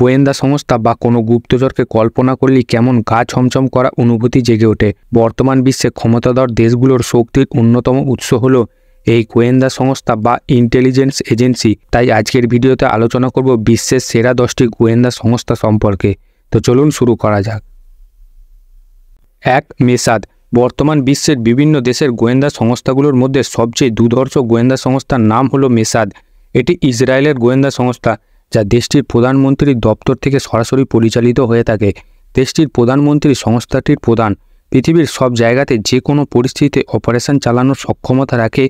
গোয়েন্দা সংস্থা বা কোনো গুপ্তচরকে কল্পনা করলেই কেমন গা ছমছম করা অনুভূতি জেগে ওঠে। বর্তমান বিশ্বে ক্ষমতাধর দেশগুলোর শক্তির অন্যতম উৎস হলো এই গোয়েন্দা সংস্থা বা ইন্টেলিজেন্স এজেন্সি। তাই আজকের ভিডিওতে আলোচনা করব বিশ্বের সেরা 10টি গোয়েন্দা সংস্থা সম্পর্কে। তো চলুন শুরু করা যাক। ১. মোসাদ। বর্তমান বিশ্বের বিভিন্ন দেশের গোয়েন্দা সংস্থাগুলোর মধ্যে সবচেয়ে দুর্ধর্ষ গোয়েন্দা সংস্থার নাম হলো মোসাদ। এটি ইসরায়েলের গোয়েন্দা সংস্থা যা দেশটির প্রধানমন্ত্রীর দপ্তর থেকে সরাসরি পরিচালিত হয়ে থাকে। দেশটির প্রধানমন্ত্রী সংস্থাটির প্রধান। পৃথিবীর সব জায়গাতে যে কোনো পরিস্থিতিতে অপারেশন চালানোর সক্ষমতা রাখে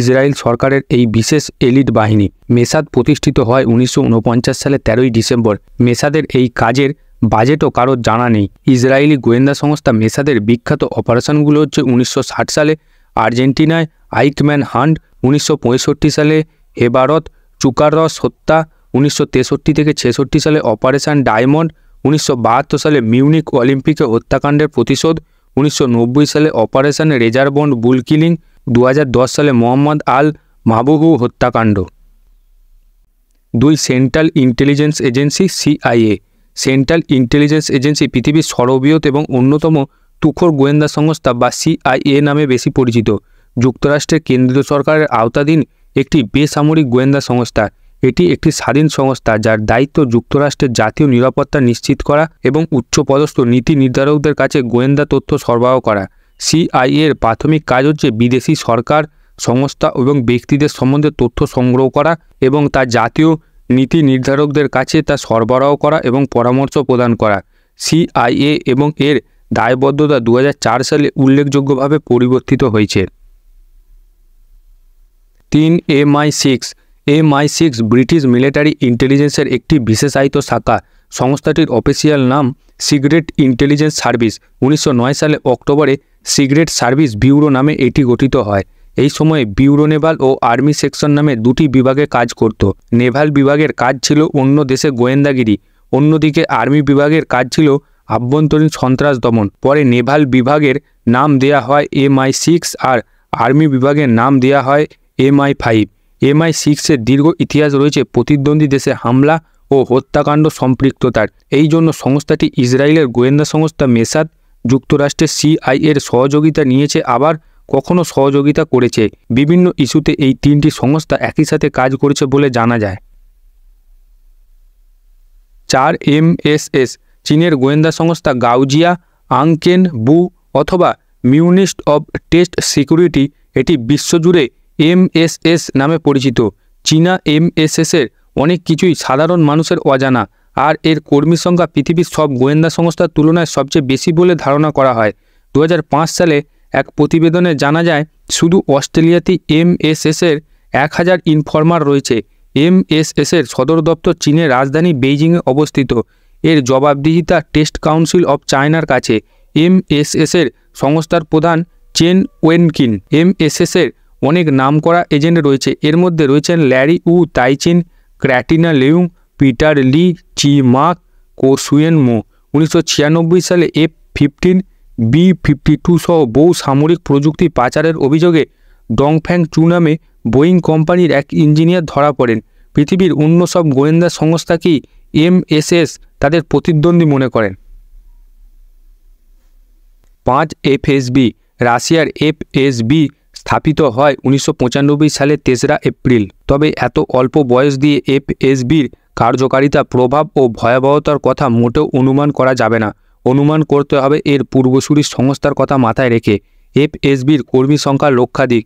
ইসরায়েল সরকারের এই বিশেষ এলিট বাহিনী। মোসাদ প্রতিষ্ঠিত হয় 1949 সালে 13ই ডিসেম্বর। মোসাদের এই কাজের বাজেটও কারোর জানা নেই। ইসরায়েলি গোয়েন্দা সংস্থা মোসাদের বিখ্যাত অপারেশনগুলো হচ্ছে 1960 সালে আর্জেন্টিনায় আইকম্যান হান্ট, 1965 সালে হেবারত চুকাররস হত্যা, 1963 থেকে 1966 সালে অপারেশন ডায়মন্ড, 1972 সালে মিউনিক অলিম্পিকে হত্যাকাণ্ডের প্রতিশোধ, 1990 সালে অপারেশন রেজারবন্ড বুল কিলিং, 2010 সালে মোহাম্মদ আল মাবুহু হত্যাকাণ্ড। ২. Central intelligence Agency CIA. Central intelligence agency পৃথিবীর সর্ববৃহৎ এবং অন্যতম তুখোড় গোয়েন্দা সংস্থা বা সিআইএ নামে বেশি পরিচিত। যুক্তরাষ্ট্রের কেন্দ্রীয় সরকারের আওতাধীন একটি বেসামরিক গোয়েন্দা সংস্থা। এটি একটি স্বাধীন সংস্থা যার দায়িত্ব যুক্তরাষ্ট্রের জাতীয় নিরাপত্তা নিশ্চিত করা এবং উচ্চপদস্থ নীতি নির্ধারকদের কাছে গোয়েন্দা তথ্য সরবরাহ করা। সিআইএ এর প্রাথমিক কাজ হচ্ছে বিদেশি সরকার, সংস্থা এবং ব্যক্তিদের সম্বন্ধে তথ্য সংগ্রহ করা এবং তা জাতীয় নীতি নির্ধারকদের কাছে তা সরবরাহ করা এবং পরামর্শ প্রদান করা। সিআইএ এবং এর দায়বদ্ধতা 2004 সালে উল্লেখযোগ্যভাবে পরিবর্তিত হয়েছে। ৩. এমআই 6। MI6 ব্রিটিশ মিলিটারি ইন্টেলিজেন্সের একটি বিশেষায়িত শাখা। সংস্থাটির অফিসিয়াল নাম সিক্রেট ইন্টেলিজেন্স সার্ভিস। 1909 সালে অক্টোবরে সিক্রেট সার্ভিস ব্যুরো নামে এটি গঠিত হয়। এই সময়ে ব্যুরো নেভাল ও আর্মি সেকশন নামে দুটি বিভাগে কাজ করত। নেভাল বিভাগের কাজ ছিল অন্য দেশে গোয়েন্দাগিরি, অন্যদিকে আর্মি বিভাগের কাজ ছিল আভ্যন্তরীণ সন্ত্রাস দমন। পরে নেভাল বিভাগের নাম দেয়া হয় MI6 আর আর্মি বিভাগের নাম দেয়া হয় MI5। MI6-এর দীর্ঘ ইতিহাস রয়েছে প্রতিদ্বন্দ্বী দেশে হামলা ও হত্যাকাণ্ড সম্পৃক্ততার। এই জন্য সংস্থাটি ইসরায়েলের গোয়েন্দা সংস্থা মোসাদ, যুক্তরাষ্ট্রের সিআইএর সহযোগিতা নিয়েছে, আবার কখনো সহযোগিতা করেছে। বিভিন্ন ইস্যুতে এই তিনটি সংস্থা একই সাথে কাজ করেছে বলে জানা যায়। ৪. MSS। চীনের গোয়েন্দা সংস্থা গাউজিয়া, আংকেন বু অথবা মিউনিস্ট অব টেস্ট সিকিউরিটি, এটি বিশ্বজুড়ে MSS নামে পরিচিত। চীনা MSS-এর অনেক কিছুই সাধারণ মানুষের অজানা আর এর কর্মী সংখ্যা পৃথিবীর সব গোয়েন্দা সংস্থার তুলনায় সবচেয়ে বেশি বলে ধারণা করা হয়। 2005 সালে এক প্রতিবেদনে জানা যায় শুধু অস্ট্রেলিয়াতেই MSS-এর 1000 ইনফর্মার রয়েছে। MSS-এর সদর দপ্তর চীনের রাজধানী বেইজিংয়ে অবস্থিত। এর জবাবদিহিতা টেস্ট কাউন্সিল অব চায়নার কাছে। MSS-এর সংস্থার প্রধান চেন ওয়েনকিন। MSS-এর অনেক নামকরা এজেন্ট রয়েছে। এর মধ্যে রয়েছেন Larry Wu, তাইচিন, Katrina Leung, Peter Lee, চি মো সুয়েন। 1996 সালে F-15, B-52 সহ বহু সামরিক প্রযুক্তি পাচারের অভিযোগে ডংফ্যাং চু নামে বোয়িং কোম্পানির এক ইঞ্জিনিয়ার ধরা পড়েন। পৃথিবীর অন্য সব গোয়েন্দা সংস্থাকেই MSS তাদের প্রতিদ্বন্দ্বী মনে করেন। ৫. FSB। রাশিয়ার FSB স্থাপিত হয় 1995 সালে 3 এপ্রিল। তবে এত অল্প বয়স দিয়ে FSBর কার্যকারিতা, প্রভাব ও ভয়াবহতার কথা মোটেও অনুমান করা যাবে না। অনুমান করতে হবে এর পূর্বসূরি সংস্থার কথা মাথায় রেখে। FSBর কর্মী সংখ্যা লক্ষাধিক।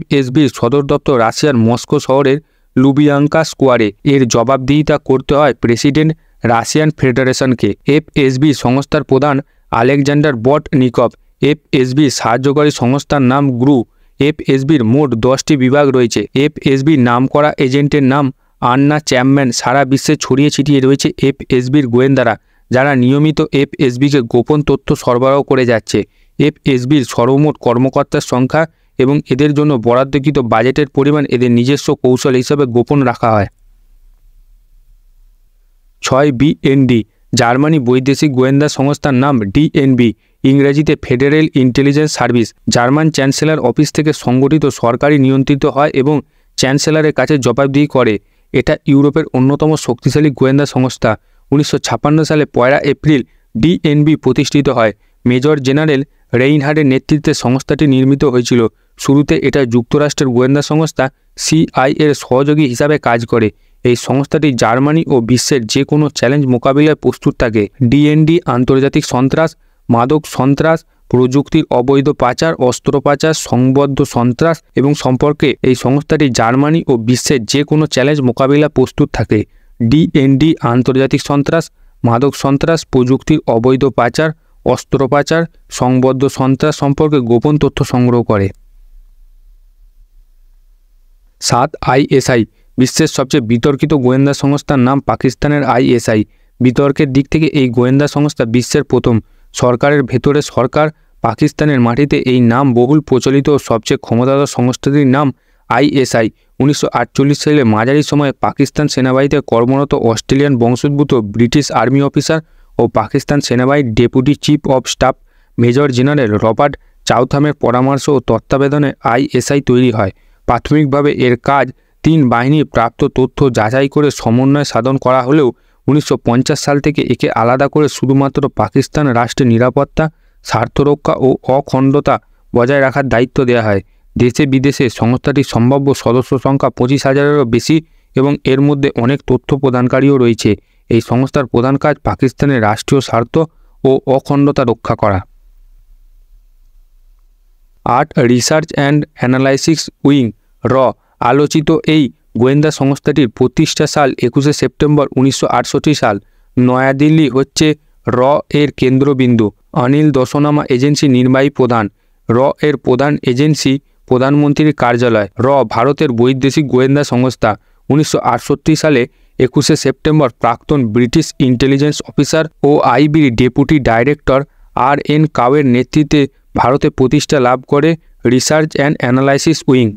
FSBর সদর দপ্তর রাশিয়ার মস্কো শহরের লুবিয়াঙ্কা স্কোয়ারে। এর জবাবদিহিতা করতে হয় প্রেসিডেন্ট রাশিয়ান ফেডারেশনকে। FSB সংস্থার প্রধান আলেকজান্ডার বর্টনিকভ। FSBর সাহায্যকারী সংস্থার নাম গ্রু। FSBর মোট 10টি বিভাগ রয়েছে। FSBর নামকরা এজেন্টের নাম আন্না চ্যামম্যান। সারা বিশ্বে ছড়িয়ে ছিটিয়ে রয়েছে FSBর গোয়েন্দারা যারা নিয়মিত FSBকে গোপন তথ্য সরবরাহ করে যাচ্ছে। FSBর সর্বমোট কর্মকর্তার সংখ্যা এবং এদের জন্য বরাদ্দকৃত বাজেটের পরিমাণ এদের নিজস্ব কৌশল হিসাবে গোপন রাখা হয়। ৬. BND। জার্মানি বৈদেশিক গোয়েন্দা সংস্থার নাম DNB, ইংরেজিতে federal intelligence service. German chancellor office থেকে সংগঠিত, সরকারি নিয়ন্ত্রিত হয় এবং চ্যান্সেলারের কাছে জবাবদিহি করে। এটা ইউরোপের অন্যতম শক্তিশালী গোয়েন্দা সংস্থা। 1956 সালে 1 এপ্রিল ডিএনবি প্রতিষ্ঠিত হয়। মেজর জেনারেল রেইনহার্ডের নেতৃত্বে সংস্থাটি নির্মিত হয়েছিল। শুরুতে এটা যুক্তরাষ্ট্রের গোয়েন্দা সংস্থা সিআইএর সহযোগী হিসাবে কাজ করে। এই সংস্থাটি জার্মানি ও বিশ্বের যে কোনো চ্যালেঞ্জ মোকাবিলায় প্রস্তুত থাকে। ডিএনডি আন্তর্জাতিক সন্ত্রাস, মাদক সন্ত্রাস, প্রযুক্তির অবৈধ পাচার, অস্ত্র পাচার, সংবদ্ধ সন্ত্রাস এবং সম্পর্কে এই সংস্থাটি জার্মানি ও বিশ্বের যে কোনো চ্যালেঞ্জ মোকাবিলা প্রস্তুত থাকে। ডিএনডি আন্তর্জাতিক সন্ত্রাস, মাদক সন্ত্রাস, প্রযুক্তির অবৈধ পাচার, অস্ত্র পাচার, সংবদ্ধ সন্ত্রাস সম্পর্কে গোপন তথ্য সংগ্রহ করে। 7 আইএসআই বিশ্বের সবচেয়ে বিতর্কিত গোয়েন্দা সংস্থার নাম পাকিস্তানের আইএসআই। বিতর্কের দিক থেকে এই গোয়েন্দা সংস্থা বিশ্বের প্রথম। সরকারের ভেতরে সরকার, পাকিস্তানের মাটিতে এই নাম বহুল প্রচলিত ও সবচেয়ে ক্ষমতাধর সংস্থাটির নাম আইএসআই। 1948 সালে মাঝারি সময়ে পাকিস্তান সেনাবাহিনীতে কর্মরত অস্ট্রেলিয়ান বংশোদ্ভূত ব্রিটিশ আর্মি অফিসার ও পাকিস্তান সেনাবাহিনীর deputy chief of staff major general Robert চাউথামের পরামর্শ ও তত্ত্বাবধানে আইএসআই তৈরি হয়। প্রাথমিকভাবে এর কাজ 3 বাহিনীর প্রাপ্ত তথ্য যাচাই করে সমন্বয় সাধন করা হলেও 1950 সাল থেকে একে আলাদা করে শুধুমাত্র পাকিস্তান রাষ্ট্রের নিরাপত্তা, স্বার্থরক্ষা ও অখণ্ডতা বজায় রাখার দায়িত্ব দেওয়া হয়। দেশে বিদেশে সংস্থাটির সম্ভাব্য সদস্য সংখ্যা 25,000-এরও বেশি এবং এর মধ্যে অনেক তথ্য প্রদানকারীও রয়েছে। এই সংস্থার প্রধান কাজ পাকিস্তানের রাষ্ট্রীয় স্বার্থ ও অখণ্ডতা রক্ষা করা। 8 রিসার্চ অ্যান্ড অ্যানালাইসিস উইং র আলোচিত এই গোয়েন্দা সংস্থাটির প্রতিষ্ঠা সাল 21শে সেপ্টেম্বর 1968 সাল। নয়াদিল্লি হচ্ছে র এর কেন্দ্রবিন্দু। অনিল দশনামা এজেন্সি নির্বাহী প্রধান। র এর প্রধান এজেন্সি প্রধানমন্ত্রীর কার্যালয়। র ভারতের বৈদেশিক গোয়েন্দা সংস্থা। 1968 সালে 21শে সেপ্টেম্বর প্রাক্তন ব্রিটিশ ইন্টেলিজেন্স অফিসার ও আইবির ডেপুটি ডাইরেক্টর আর.এন. কাওয়ের নেতৃত্বে ভারতে প্রতিষ্ঠা লাভ করে research and analysis wing.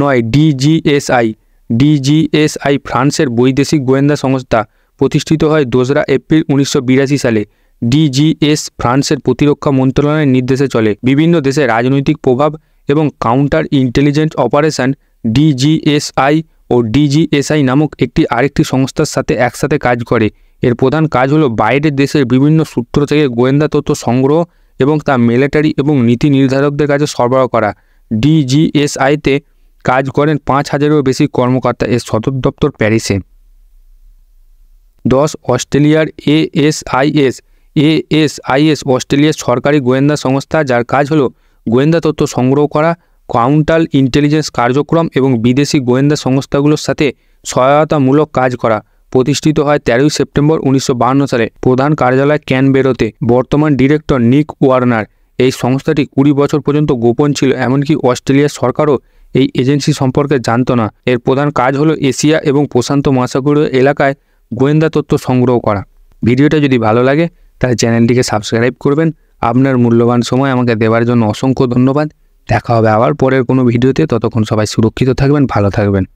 9 DGSI. DGSI ফ্রান্সের বৈদেশিক গোয়েন্দা সংস্থা। প্রতিষ্ঠিত হয় 2 এপ্রিল 1982 সালে। ডিজিএস ফ্রান্সের প্রতিরক্ষা মন্ত্রণালয়ের নির্দেশে চলে। বিভিন্ন দেশে রাজনৈতিক প্রভাব এবং কাউন্টার ইন্টেলিজেন্স অপারেশন ডিজিএসআই ও ডিজিএসআই নামক আরেকটি সংস্থার সাথে একসাথে কাজ করে। এর প্রধান কাজ হল বাইরের দেশের বিভিন্ন সূত্র থেকে গোয়েন্দা তথ্য সংগ্রহ এবং তা মিলিটারি এবং নীতি নির্ধারকদের কাছে সরবরাহ করা। ডিজিএসআইতে কাজ করেন 5,000-এরও বেশি কর্মকর্তা। এর সদর দপ্তর প্যারিসে। 10 অস্ট্রেলিয়ার এএসআইএস। এএসআইএস অস্ট্রেলিয়ার সরকারি গোয়েন্দা সংস্থা যার কাজ হল গোয়েন্দা তথ্য সংগ্রহ করা, কাউন্টার ইন্টেলিজেন্স কার্যক্রম এবং বিদেশি গোয়েন্দা সংস্থাগুলোর সাথে সহায়তামূলক কাজ করা। প্রতিষ্ঠিত হয় 13ই সেপ্টেম্বর 1952 সালে। প্রধান কার্যালয় ক্যানবেরাতে। বর্তমান ডিরেক্টর নিক ওয়ার্নার। এই সংস্থাটি 20 বছর পর্যন্ত গোপন ছিল, এমনকি অস্ট্রেলিয়ার সরকারও এই এজেন্সি সম্পর্কে জানত না। এর প্রধান কাজ হলো এশিয়া এবং প্রশান্ত মহাসাগরীয় এলাকায় গোয়েন্দা তথ্য সংগ্রহ করা। ভিডিওটা যদি ভালো লাগে তাহলে চ্যানেলটিকে সাবস্ক্রাইব করবেন। আপনার মূল্যবান সময় আমাকে দেওয়ার জন্য অসংখ্য ধন্যবাদ। দেখা হবে আবার পরের কোনো ভিডিওতে। ততক্ষণ সবাই সুরক্ষিত থাকবেন, ভালো থাকবেন।